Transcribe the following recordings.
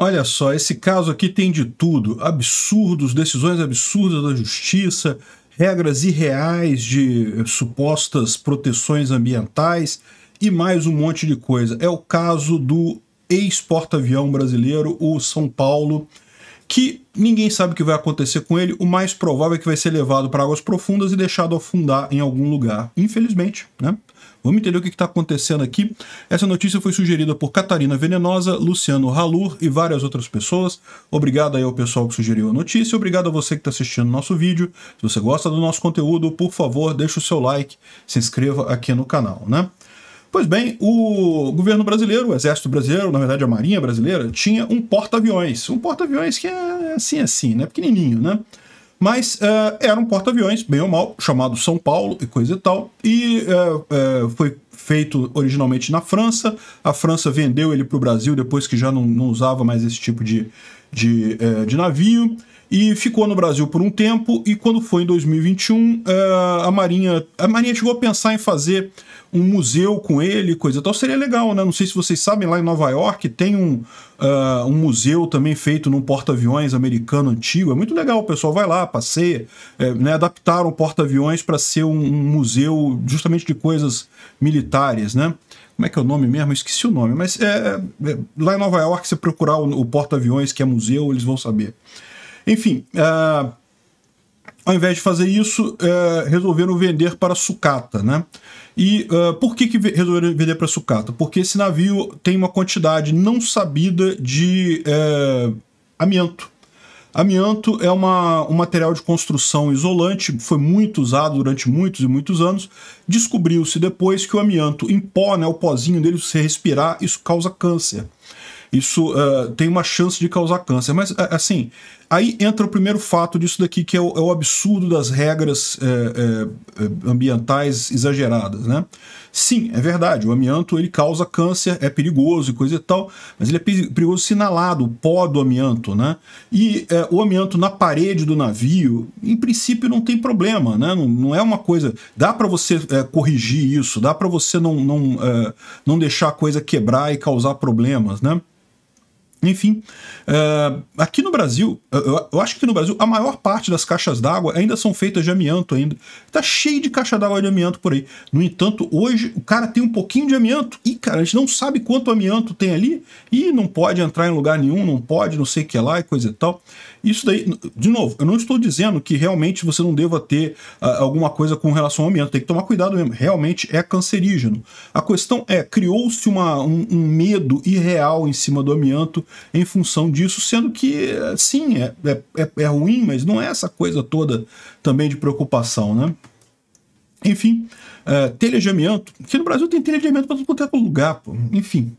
Olha só, esse caso aqui tem de tudo. Absurdos, decisões absurdas da justiça, regras irreais de supostas proteções ambientais e mais um monte de coisa. É o caso do ex-porta-avião brasileiro, o São Paulo, que ninguém sabe o que vai acontecer com ele. O mais provável é que vai ser levado para águas profundas e deixado afundar em algum lugar, infelizmente, né? Vamos entender o que está acontecendo aqui. Essa notícia foi sugerida por Catarina Venenosa, Luciano Halur e várias outras pessoas. Obrigado aí ao pessoal que sugeriu a notícia. Obrigado a você que está assistindo o nosso vídeo. Se você gosta do nosso conteúdo, por favor, deixa o seu like, se inscreva aqui no canal, né? Pois bem, o governo brasileiro, o exército brasileiro, na verdade a marinha brasileira, tinha um porta-aviões. Um porta-aviões que é assim, né? Pequenininho, né? Mas era um porta-aviões, bem ou mal, chamado São Paulo e coisa e tal. E foi feito originalmente na França. A França vendeu ele para o Brasil depois que já não usava mais esse tipo de navio. E ficou no Brasil por um tempo, e quando foi em 2021, a Marinha chegou a pensar em fazer um museu com ele, coisa e tal. Seria legal, né? Não sei se vocês sabem, lá em Nova York tem um museu também feito num porta-aviões americano antigo. É muito legal, o pessoal vai lá, passeia, né? Adaptaram o porta-aviões para ser um museu justamente de coisas militares, né? Como é que é o nome mesmo? Eu esqueci o nome, mas lá em Nova York, se procurar o porta-aviões que é museu, eles vão saber. Enfim, ao invés de fazer isso, resolveram vender para sucata, né? E por que resolveram vender para sucata? Porque esse navio tem uma quantidade não sabida de amianto. Amianto é um material de construção isolante, foi muito usado durante muitos e muitos anos. Descobriu-se depois que o amianto em pó, né, o pozinho dele, se você respirar, isso causa câncer. Isso tem uma chance de causar câncer. Mas, assim, aí entra o primeiro fato disso daqui, que é o absurdo das regras ambientais exageradas, né? Sim, é verdade, o amianto ele causa câncer, é perigoso e coisa e tal, mas ele é perigoso sinalado, o pó do amianto, né? E o amianto na parede do navio, em princípio, não tem problema, né? Não é uma coisa... Dá para você corrigir isso, dá para você não deixar a coisa quebrar e causar problemas, né? Enfim, aqui no Brasil, eu acho que no Brasil a maior parte das caixas d'água ainda são feitas de amianto ainda. Tá cheio de caixa d'água de amianto por aí. No entanto, hoje o cara tem um pouquinho de amianto e, cara, a gente não sabe quanto amianto tem ali e não pode entrar em lugar nenhum, não pode, não sei o que lá e coisa e tal. Isso daí, de novo, eu não estou dizendo que realmente você não deva ter alguma coisa com relação ao amianto. Tem que tomar cuidado mesmo. Realmente é cancerígeno. A questão é, criou-se um medo irreal em cima do amianto em função disso, sendo que sim, é ruim, mas não é essa coisa toda também de preocupação, né? Enfim, telha de amianto, que no Brasil tem telha de amianto para todo quanto é lugar, pô. Enfim,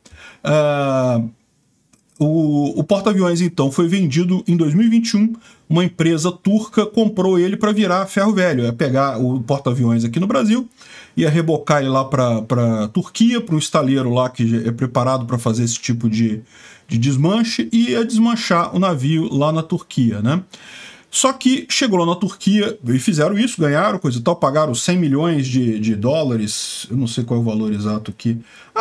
o porta-aviões então foi vendido em 2021. Uma empresa turca comprou ele para virar ferro velho, é pegar o porta-aviões aqui no Brasil, ia rebocar ele lá para a Turquia, para um estaleiro lá que é preparado para fazer esse tipo de desmanche, e ia desmanchar o navio lá na Turquia, né? Só que chegou lá na Turquia e fizeram isso, ganharam coisa e tal, pagaram 100 milhões de dólares, eu não sei qual é o valor exato aqui,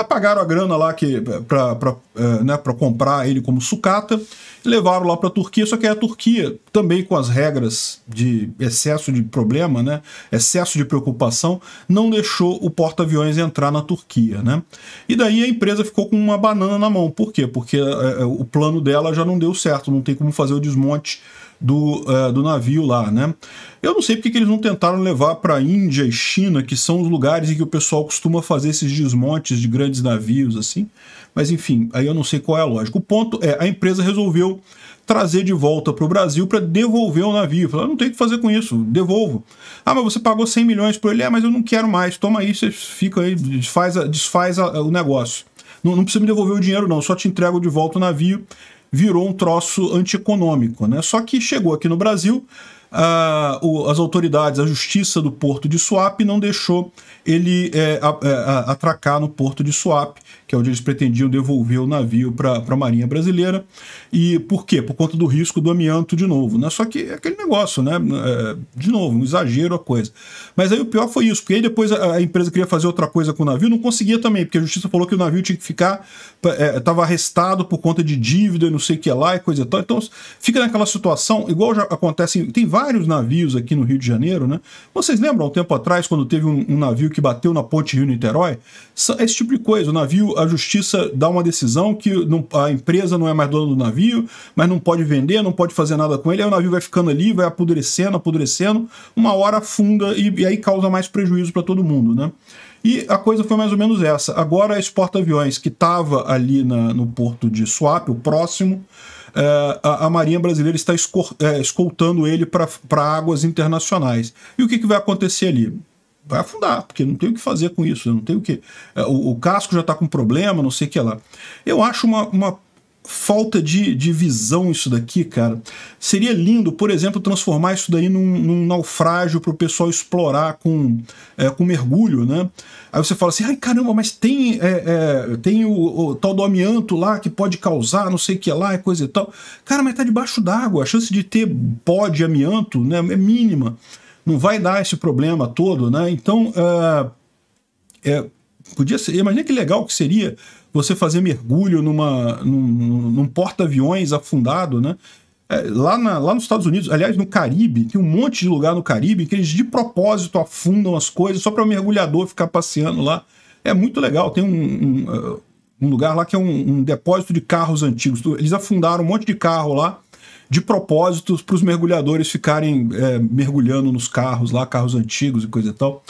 pagaram a grana lá para comprar ele como sucata, levaram lá para a Turquia, só que a Turquia, também com as regras de excesso de problema, né, excesso de preocupação, não deixou o porta-aviões entrar na Turquia, né? E daí a empresa ficou com uma banana na mão. Por quê? Porque o plano dela já não deu certo, não tem como fazer o desmonte do navio lá, né? Eu não sei porque que eles não tentaram levar para a Índia e China, que são os lugares em que o pessoal costuma fazer esses desmontes de grandes navios, assim. Mas, enfim, aí eu não sei qual é a lógica. O ponto é, a empresa resolveu trazer de volta para o Brasil para devolver o navio. Falou, não tem o que fazer com isso, devolvo. Ah, mas você pagou 100 milhões por ele. É, mas eu não quero mais, toma aí, você fica aí, desfaz o negócio. Não precisa me devolver o dinheiro, não, só te entrego de volta o navio. Virou um troço antieconômico, né? Só que chegou aqui no Brasil, as autoridades, a justiça do porto de Suape não deixou ele atracar no porto de Suape, que é onde eles pretendiam devolver o navio para a Marinha Brasileira. E por quê? Por conta do risco do amianto de novo, né? Só que é aquele negócio, né? De novo, um exagero a coisa. Mas aí o pior foi isso, porque aí depois a empresa queria fazer outra coisa com o navio, não conseguia também, porque a justiça falou que o navio tinha que ficar, estava arrestado por conta de dívida e não sei o que lá e coisa e tal. Então fica naquela situação, igual já acontece, tem vários navios aqui no Rio de Janeiro, né? Vocês lembram, um tempo atrás, quando teve um navio que bateu na ponte Rio-Niterói? Esse tipo de coisa, o navio, a justiça dá uma decisão que não, a empresa não é mais dona do navio, mas não pode vender, não pode fazer nada com ele, aí o navio vai ficando ali, vai apodrecendo, apodrecendo, uma hora afunda e aí causa mais prejuízo para todo mundo, né? E a coisa foi mais ou menos essa. Agora, esse porta-aviões que estava ali no porto de Suape, o próximo, a Marinha Brasileira está escoltando ele para águas internacionais. E o que vai acontecer ali? Vai afundar, porque não tem o que fazer com isso, não tem o que... O casco já está com problema, não sei o que lá. Eu acho uma falta de visão isso daqui, cara. Seria lindo, por exemplo, transformar isso daí num naufrágio para o pessoal explorar com mergulho, né? Aí você fala assim, ai caramba, mas tem o tal do amianto lá que pode causar não sei o que lá e coisa e tal. Cara, mas tá debaixo d'água, a chance de ter pó de amianto, né, é mínima. Não vai dar esse problema todo, né? Então, podia ser, imagina que legal que seria você fazer mergulho num porta-aviões afundado, né? Lá nos Estados Unidos, aliás, no Caribe, tem um monte de lugar no Caribe que eles de propósito afundam as coisas só para o mergulhador ficar passeando lá. É muito legal, tem um lugar lá que é um depósito de carros antigos. Eles afundaram um monte de carro lá de propósito para os mergulhadores ficarem mergulhando nos carros lá, carros antigos e coisa e tal.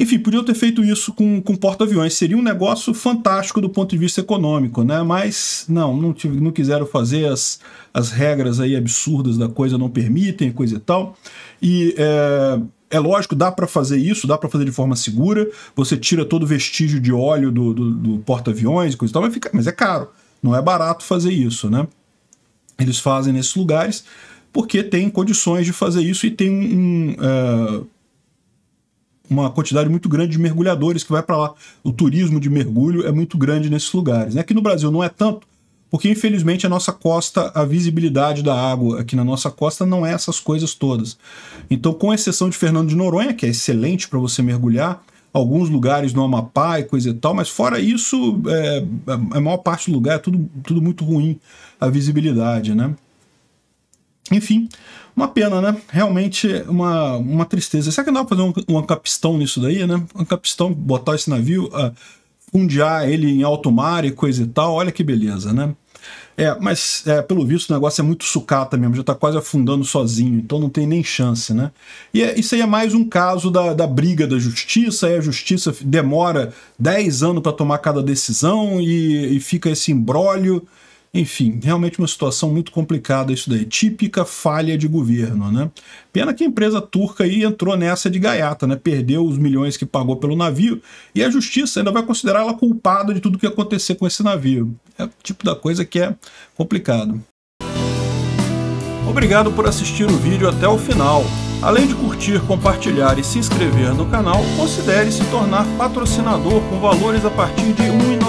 Enfim, podiam ter feito isso com porta-aviões. Seria um negócio fantástico do ponto de vista econômico, né? Mas não quiseram fazer, as regras aí absurdas da coisa não permitem, coisa e tal. E é lógico, dá para fazer isso, dá para fazer de forma segura. Você tira todo o vestígio de óleo do porta-aviões e coisa e tal, mas é caro. Não é barato fazer isso, né? Eles fazem nesses lugares porque tem condições de fazer isso e tem uma quantidade muito grande de mergulhadores que vai para lá. O turismo de mergulho é muito grande nesses lugares, né? Aqui no Brasil não é tanto, porque infelizmente a nossa costa, a visibilidade da água aqui na nossa costa não é essas coisas todas. Então, com exceção de Fernando de Noronha, que é excelente para você mergulhar, alguns lugares no Amapá e coisa e tal, mas fora isso, a maior parte do lugar é tudo muito ruim, a visibilidade, né? Enfim, uma pena, né? Realmente uma tristeza. Será que não dá pra fazer um capistão nisso daí, né? Um capistão, botar esse navio, fundear ele em alto mar e coisa e tal. Olha que beleza, né? Mas pelo visto o negócio é muito sucata mesmo, já tá quase afundando sozinho, então não tem nem chance, né? E isso aí é mais um caso da briga da justiça, aí a justiça demora 10 anos para tomar cada decisão e fica esse imbróglio. Enfim, realmente uma situação muito complicada isso daí, típica falha de governo, né? Pena que a empresa turca aí entrou nessa de gaiata, né? Perdeu os milhões que pagou pelo navio e a justiça ainda vai considerar ela culpada de tudo que acontecer com esse navio. É o tipo da coisa que é complicado. Obrigado por assistir o vídeo até o final. Além de curtir, compartilhar e se inscrever no canal, considere se tornar patrocinador com valores a partir de R$ 1,99.